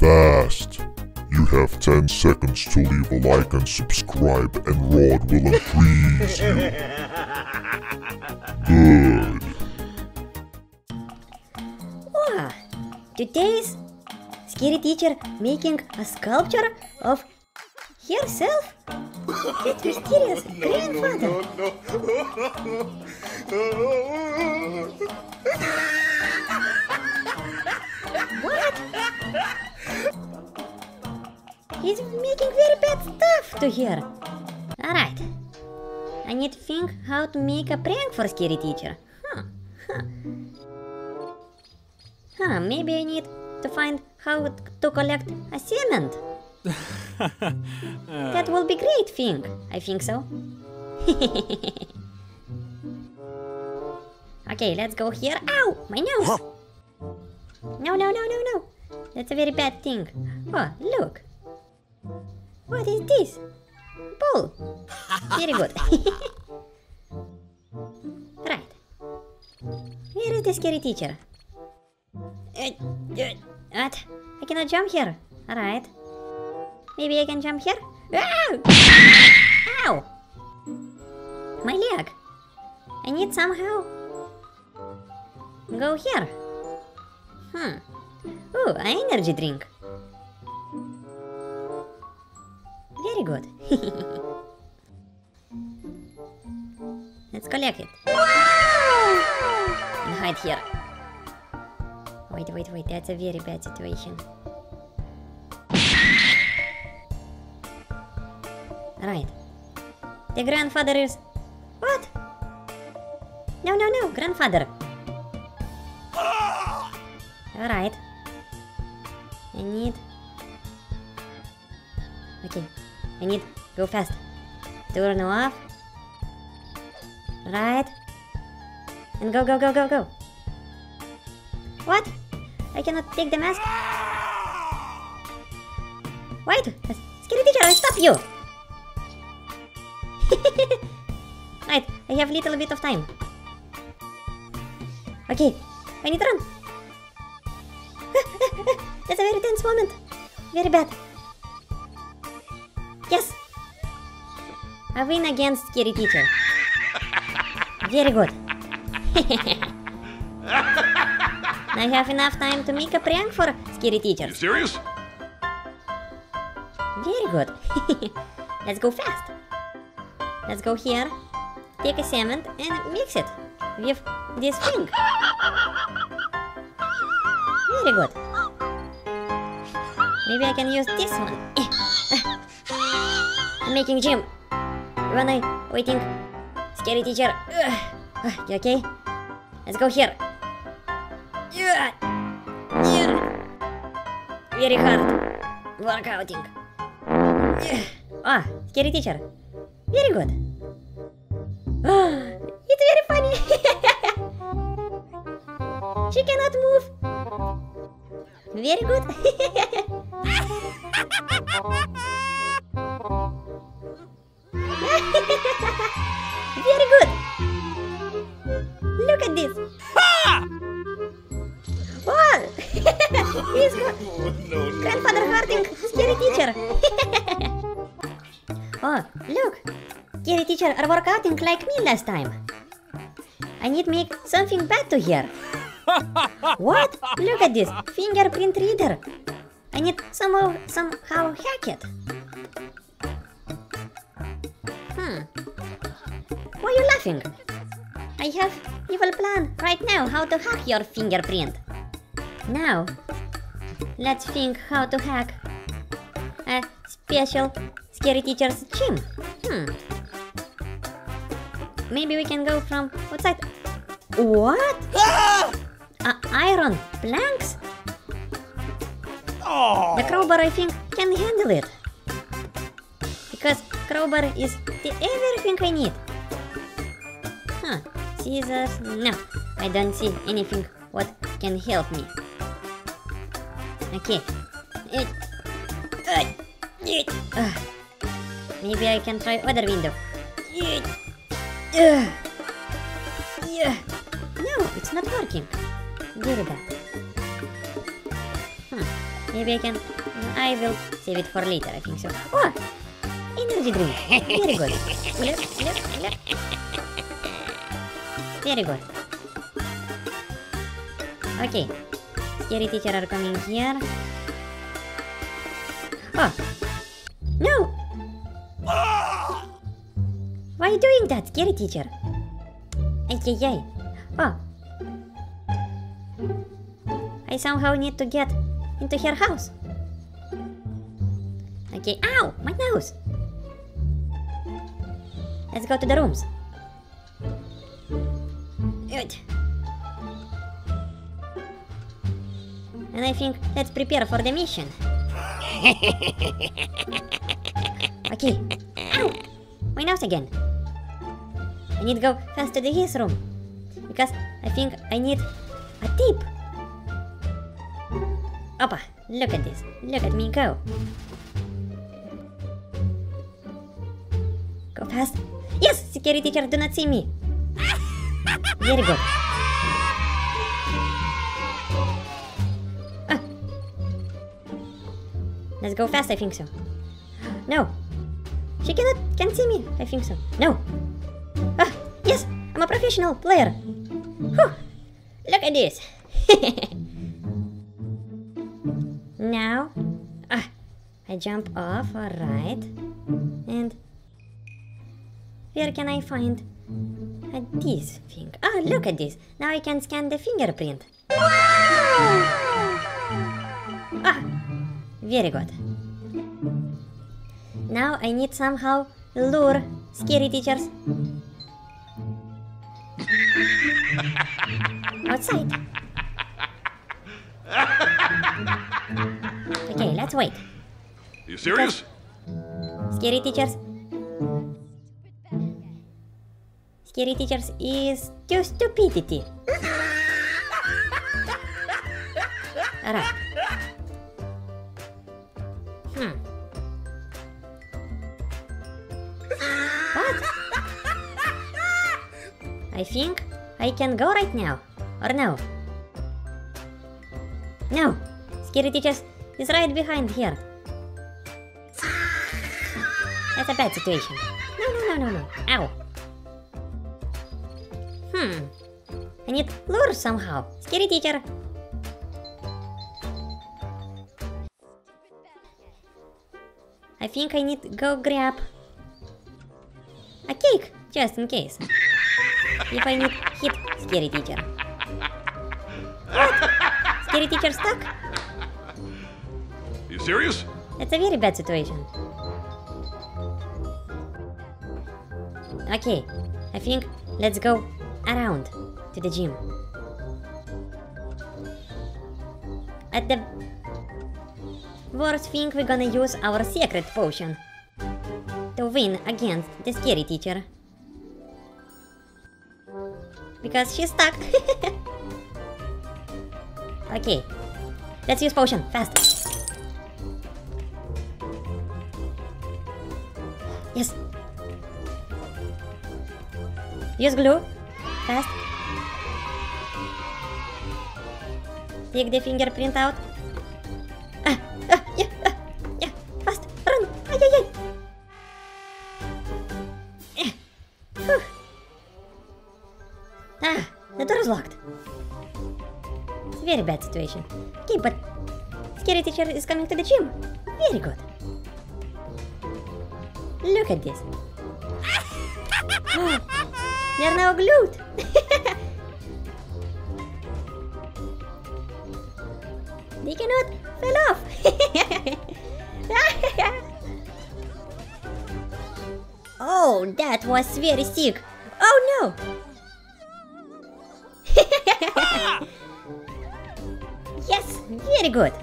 fast. You have 10 seconds to leave a like and subscribe, and Rod will unfreeze you. Good. Wow. Today's Scary Teacher making a sculpture of herself? That mysterious grandfather? What? He's making very bad stuff to her. Alright. I need to think how to make a prank for Scary Teacher. Maybe I need to find how to collect a cement. That will be great thing. I think so. Okay, let's go here. Ow! My nose! No. That's a very bad thing. Oh, look. What is this? Ball. Very good. Right. Where is the Scary Teacher? What? I cannot jump here. Alright. Maybe I can jump here? Ow! Ow! My leg. I need somehow go here. Oh, an energy drink. Very good. Let's collect it. And hide here. Wait. That's a very bad situation. Right. The grandfather is... What? No. Grandfather. Alright. I need... Okay. I need to go fast. Turn off. Right. And go. What? I cannot take the mask. Wait! Scary Teacher, I stop you! Right, I have a little bit of time. Okay, I need to run. That's a very tense moment. Very bad. Yes! I win against Scary Teacher. Very good. I have enough time to make a prank for Scary Teacher. You serious? Very good. Let's go fast. Let's go here. Take a cement and mix it with this thing. Very good. Maybe I can use this one. I'm making gym. When I'm waiting, Scary Teacher. You okay? Let's go here. Here. Very hard workouting. Ah, Scary Teacher. Very good. It's very funny. She cannot move. Very good. Very good. Look at this. Ha! Oh! He's grandfather hurting Scary Teacher. Oh, look. Scary Teacher are working like me last time. I need to make something bad to here. What? Look at this fingerprint reader. I need somehow hack it. Why are you laughing? I have evil plan right now how to hack your fingerprint. Now, let's think how to hack a special Scary Teacher's gym. Maybe we can go from outside. What? Iron planks? Oh. The crowbar, I think, can handle it. Because crowbar is the everything I need. Scissors? No, I don't see anything what can help me. Okay. Maybe I can try other window. No, it's not working. Very bad. Maybe I can... I will save it for later, I think so. Oh! Energy drink. Very good. Look, look, look. Very good. Okay. Scary teacher are coming here. Oh! No! Why are you doing that, Scary teacher? Ay-ay-ay. Oh! I somehow need to get into her house. Okay, ow! My nose! Let's go to the rooms. Good. And I think let's prepare for the mission. Okay. Ow! My nose again. I need to go fast to his room. Because I think I need a tip. Opa, look at this. Look at me go. Go fast. Yes! Security teacher, do not see me. Very good. Ah. Let's go fast, I think so. No. She can't see me, I think so. No. Ah, yes, I'm a professional player. Whew. Look at this. Now, I jump off, alright, and where can I find this thing? Oh, look at this, now I can scan the fingerprint. Wow! Ah, very good. Now I need somehow lure scary teachers outside. Okay, let's wait. Are you serious? Scary teachers is too stupidity. Alright. What? I think I can go right now. Or no? No! Scary teachers is right behind here. That's a bad situation. No. Ow. I need lure somehow. Scary teacher. I think I need to go grab a cake just in case. If I need hit scary teacher. What? Scary teacher stuck? You serious? That's a very bad situation. Okay, I think let's go around to the gym. At the worst thing, we're gonna use our secret potion to win against the scary teacher. Because she's stuck. Okay, let's use potion, fast. Yes. Use glue. Fast. Take the fingerprint out. Yeah. Fast. Run. Ay. Ah, the door is locked. It's a very bad situation. Okay, but scary teacher is coming to the gym. Very good. Look at this. Oh, they're now glued. They cannot fall off. Oh, that was very sick. Oh no. Yes, very good.